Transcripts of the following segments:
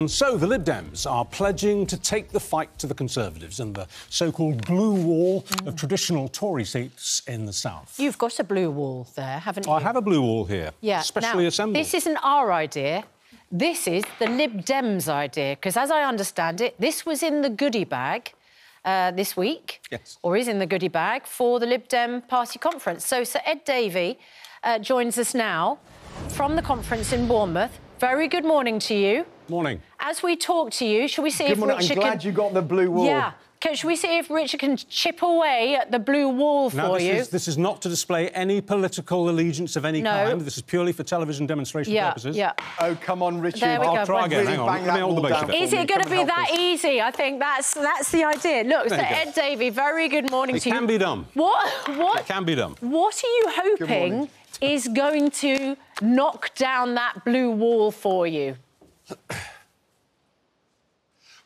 And so the Lib Dems are pledging to take the fight to the Conservatives and the so-called blue wall of traditional Tory seats in the South. You've got a blue wall there, haven't you? I have a blue wall here, specially assembled. This isn't our idea. This is the Lib Dems' idea, because as I understand it, this was in the goodie bag this week, or is in the goodie bag, for the Lib Dem party conference. So Sir Ed Davey joins us now from the conference in Bournemouth. Very good morning to you. Morning. As we talk to you, shall we see if Richard can... I'm glad you got the blue wall. Yeah. Shall we see if Richard can chip away at the blue wall for you? This is not to display any political allegiance of any kind. This is purely for television demonstration purposes. Yeah. Oh, come on, Richard. I'll try again. Hang on. Let me hold the base of it. Is it going to be that easy? I think that's the idea. Look, Sir Ed Davey, very good morning to you. It can be done. What? It can be done. What are you hoping is going to knock down that blue wall for you?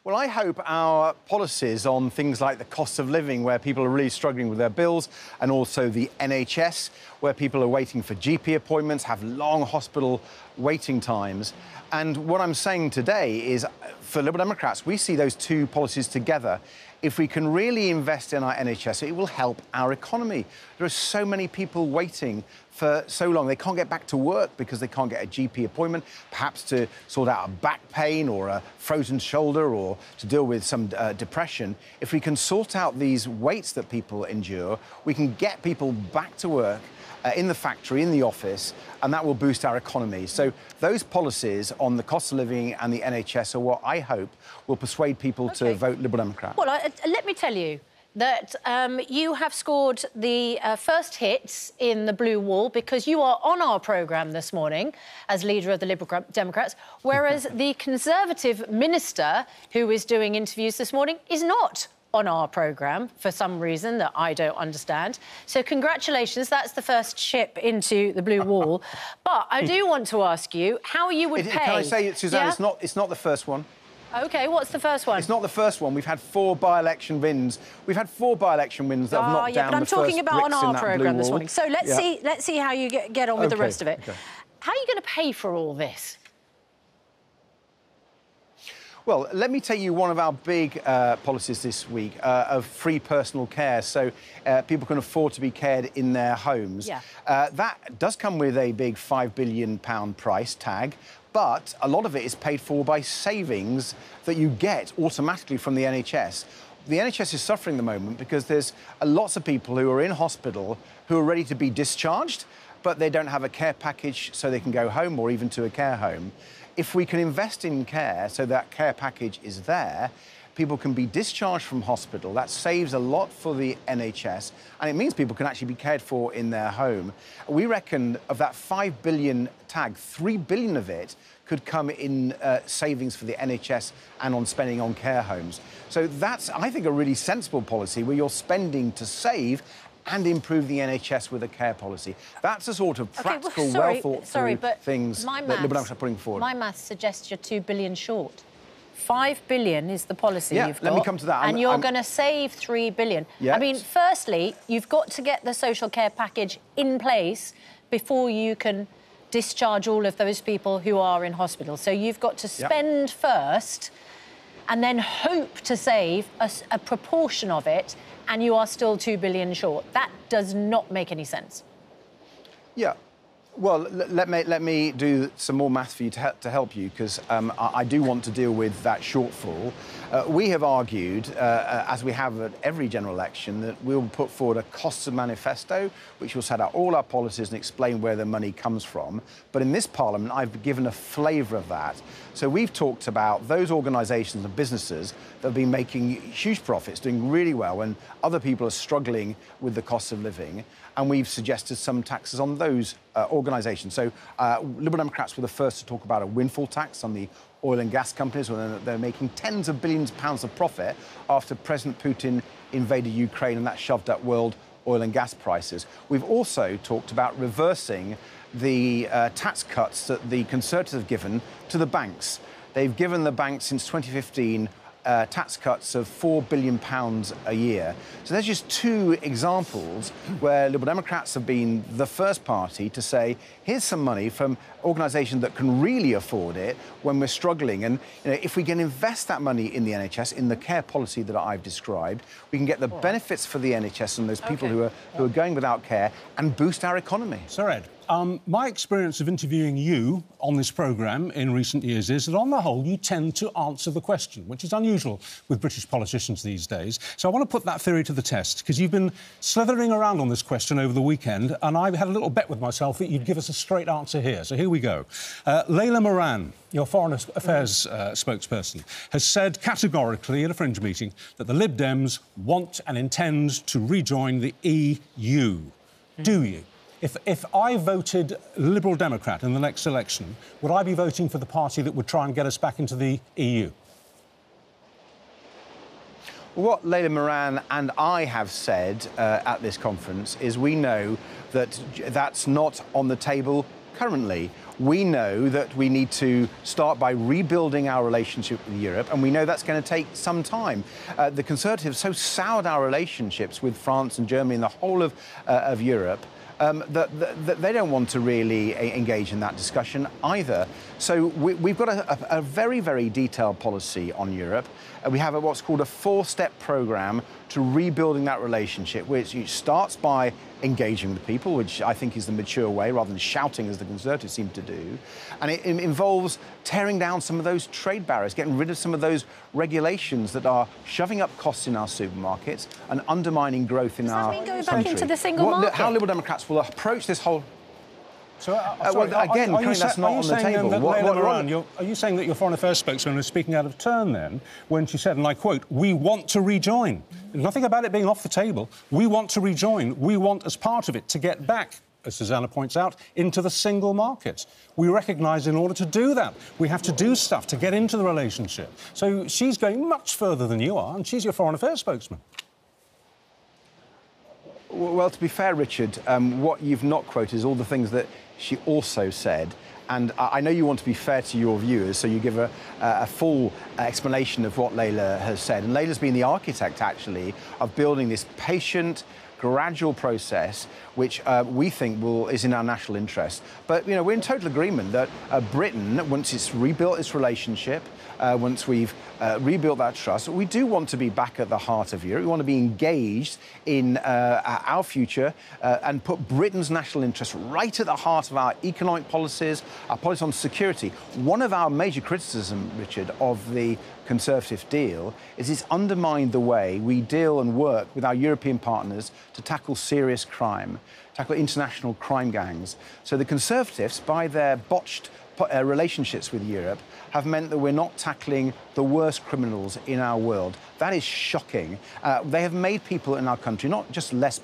Well, I hope our policies on things like the cost of living, where people are really struggling with their bills, and also the NHS, where people are waiting for GP appointments, have long hospital waiting times. And what I'm saying today is, for Liberal Democrats, we see those two policies together. If we can really invest in our NHS, it will help our economy. There are so many people waiting for so long. They can't get back to work because they can't get a GP appointment, perhaps to sort out a back pain or a frozen shoulder or to deal with some depression. If we can sort out these waits that people endure, we can get people back to work in the factory, in the office, and that will boost our economy. So those policies on the cost of living and the NHS are what I hope will persuade people to vote Liberal Democrat. Well, let me tell you that you have scored the first hits in the blue wall because you are on our programme this morning as leader of the Liberal Democrats, whereas the Conservative minister who is doing interviews this morning is not on our programme for some reason that I don't understand. So congratulations, that's the first chip into the blue wall. But I do want to ask you how you would pay... Can I say, Suzanne, it's not the first one. OK, what's the first one? It's not the first one. We've had four by-election wins. We've had four by-election wins that have knocked down the first bricks in that blue wall. Yeah, but I'm talking about on our programme this morning. So let's see how you get on with the rest of it. How are you going to pay for all this? Well, let me tell you one of our big policies this week of free personal care, so people can afford to be cared in their homes. Yeah. That does come with a big £5 billion price tag, but a lot of it is paid for by savings that you get automatically from the NHS. The NHS is suffering at the moment because there's lots of people who are in hospital who are ready to be discharged, but they don't have a care package so they can go home or even to a care home. If we can invest in care so that care package is there, people can be discharged from hospital. That saves a lot for the NHS, and it means people can actually be cared for in their home. We reckon of that £5 billion tag, £3 billion of it could come in savings for the NHS and on spending on care homes. So that's, I think, a really sensible policy where you're spending to save and improve the NHS with a care policy. That's a sort of practical, well-thought-through things that Liberal Democrats are putting forward. My maths suggests you're £2 billion short. £5 billion is the policy you've got. Yeah, let me come to that. And you're going to save £3 billion. Yes. I mean, firstly, you've got to get the social care package in place before you can discharge all of those people who are in hospital. So you've got to spend first and then hope to save a proportion of it, and you are still £2 billion short. That does not make any sense. Yeah. Well, let me do some more math for you to help you, because I do want to deal with that shortfall. We have argued, as we have at every general election, that we'll put forward a costs manifesto, which will set out all our policies and explain where the money comes from. But in this Parliament, I've given a flavour of that. So we've talked about those organisations and businesses that have been making huge profits, doing really well, when other people are struggling with the cost of living. And we've suggested some taxes on those organisations. So Liberal Democrats were the first to talk about a windfall tax on the oil and gas companies, where they're making tens of billions of pounds of profit after President Putin invaded Ukraine, and that shoved up world oil and gas prices. We've also talked about reversing the tax cuts that the Conservatives have given to the banks. They've given the banks since 2015 tax cuts of £4 billion a year. So there's just two examples where Liberal Democrats have been the first party to say, here's some money from organisations that can really afford it when we're struggling. And you know, if we can invest that money in the NHS, in the care policy that I've described, we can get the benefits for the NHS and those people who are going without care and boost our economy. Sir Ed, my experience of interviewing you on this programme in recent years is that, on the whole, you tend to answer the question, which is unusual with British politicians these days. So I want to put that theory to the test, because you've been slithering around on this question over the weekend, and I had a little bet with myself that you'd give us a straight answer here. So here we go. Layla Moran, your Foreign Affairs spokesperson, has said categorically at a Fringe meeting that the Lib Dems want and intend to rejoin the EU. Do you? If I voted Liberal Democrat in the next election, would I be voting for the party that would try and get us back into the EU? What Layla Moran and I have said at this conference is we know that that's not on the table currently. We know that we need to start by rebuilding our relationship with Europe, and we know that's going to take some time. The Conservatives so soured our relationships with France and Germany and the whole of Europe that they don't want to really engage in that discussion either. So we've got a very, very detailed policy on Europe. We have what's called a four-step programme to rebuilding that relationship, which starts by engaging with people, which I think is the mature way, rather than shouting, as the Conservatives seem to do. And it involves tearing down some of those trade barriers, getting rid of some of those regulations that are shoving up costs in our supermarkets and undermining growth in our country. Does that mean going back into the single market? How Liberal Democrats will approach this whole... So, again, that's not on the table. Are you saying that your Foreign Affairs spokesman was speaking out of turn, then, when she said, and I quote, "We want to rejoin"? There's nothing about it being off the table. We want to rejoin. We want, as part of it, to get back, as Susanna points out, into the single market. We recognise in order to do that, we have to do stuff to get into the relationship. So she's going much further than you are, and she's your Foreign Affairs spokesman. Well, to be fair, Richard, what you've not quoted is all the things that she also said. And I know you want to be fair to your viewers, so you give a full explanation of what Layla has said. And Layla's been the architect, actually, of building this patient, gradual process, which we think is in our national interest. But, you know, we're in total agreement that Britain, once it's rebuilt its relationship, once we've rebuilt that trust, we do want to be back at the heart of Europe. We want to be engaged in our future and put Britain's national interest right at the heart of our economic policies, our policy on security. One of our major criticisms, Richard, of the Conservative deal is it's undermined the way we deal and work with our European partners to tackle serious crime, tackle international crime gangs. So the Conservatives, by their botched relationships with Europe, have meant that we're not tackling the worst criminals in our world. That is shocking. They have made people in our country not just less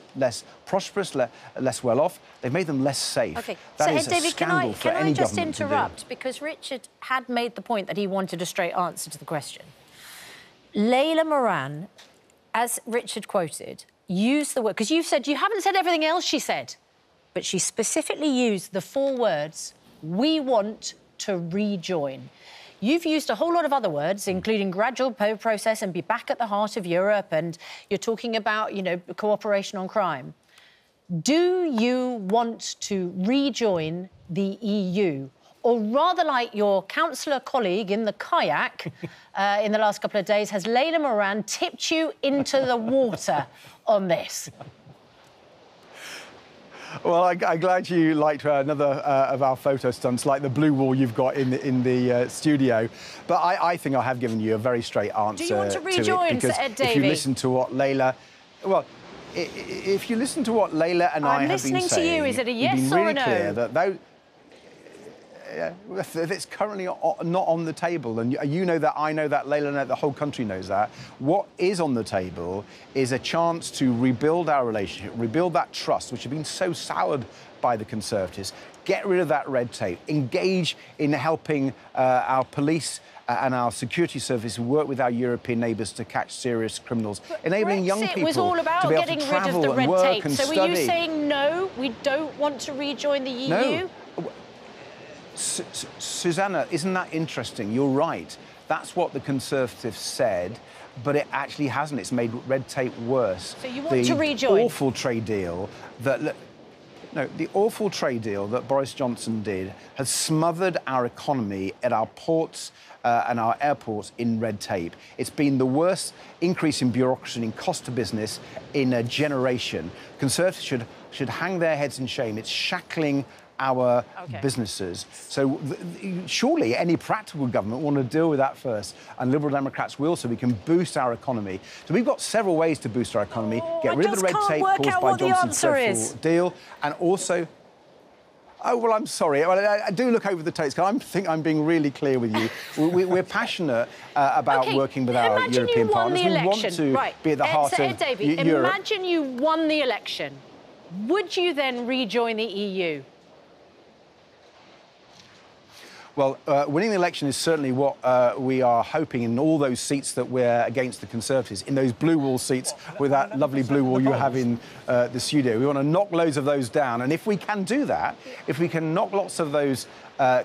prosperous, less well-off, they've made them less safe. OK, so, Ed Davey, can I just interrupt? Because Richard had made the point that he wanted a straight answer to the question. Layla Moran, as Richard quoted, used the word... Because you said you haven't said everything else she said, but she specifically used the four words... "We want to rejoin." You've used a whole lot of other words, including gradual process and be back at the heart of Europe, and you're talking about, you know, cooperation on crime. Do you want to rejoin the EU? Or rather, like your councillor colleague in the kayak in the last couple of days, has Layla Moran tipped you into the water on this? Well, I'm glad you liked another of our photo stunts, like the blue wall you've got in the studio. But I think I have given you a very straight answer. Do you want to rejoin, Sir Ed Davey? If you listen to what Layla... Well, if you listen to what Layla and I have been saying... I'm listening to you. Is it a yes or a no? You've been really clear that though... It's currently not on the table, and you know that, I know that, Layla, the whole country knows that. What is on the table is a chance to rebuild our relationship, rebuild that trust, which has been so soured by the Conservatives, get rid of that red tape, engage in helping our police and our security service work with our European neighbours to catch serious criminals, but enabling Brexit young people was all about to be able to travel rid of the and red work tape. And so study. Were you saying, no, we don't want to rejoin the EU? No. Susanna, isn't that interesting? You're right. That's what the Conservatives said, but it actually hasn't. It's made red tape worse. So you want to rejoin? Awful trade deal that... No, the awful trade deal that Boris Johnson did has smothered our economy at our ports and our airports in red tape. It's been the worst increase in bureaucracy and in cost to business in a generation. Conservatives should hang their heads in shame. It's shackling our businesses. So surely any practical government want to deal with that first, and Liberal Democrats will, so we can boost our economy. So we've got several ways to boost our economy, get rid of the red tape caused by Johnson's social deal, and also... Oh, well, I'm sorry. I do look over the tapes, because I think I'm being really clear with you. We're passionate about working with our European partners. We want to be at the heart of Europe. Ed Davey, imagine you won the election. Would you then rejoin the EU? Well, winning the election is certainly what we are hoping in all those seats that we're against the Conservatives, in those blue wall seats with that lovely blue wall you have in the studio. We want to knock loads of those down. And if we can do that, if we can knock lots of those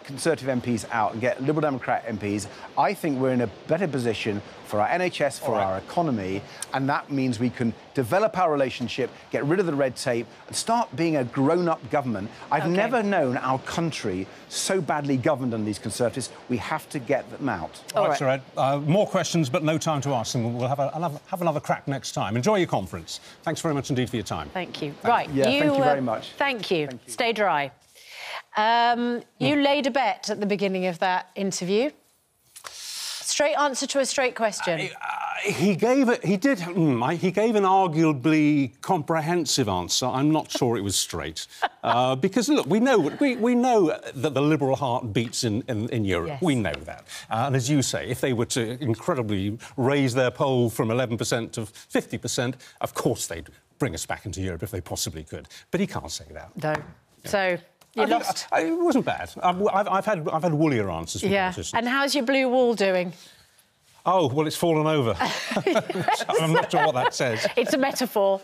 Conservative MPs out and get Liberal Democrat MPs, I think we're in a better position for our NHS, for our economy, and that means we can develop our relationship, get rid of the red tape, and start being a grown-up government. I've never known our country so badly governed under these Conservatives. We have to get them out. All right, Sir Ed. More questions, but no time to ask them. We'll have another crack next time. Enjoy your conference. Thanks very much indeed for your time. Thank you. Thank you very much. Thank you. Thank you. Stay dry. You laid a bet at the beginning of that interview. Straight answer to a straight question. He gave an arguably comprehensive answer. I'm not sure it was straight. Because, look, we know that the liberal heart beats in Europe. Yes. We know that. And as you say, if they were to incredibly raise their poll from 11% to 50%, of course they'd bring us back into Europe if they possibly could. But he can't say that. No. Yeah. So... You lost. It wasn't bad. I've had woollier answers. Yeah. And how's your blue wall doing? Oh well, it's fallen over. I'm not sure what that says. It's a metaphor.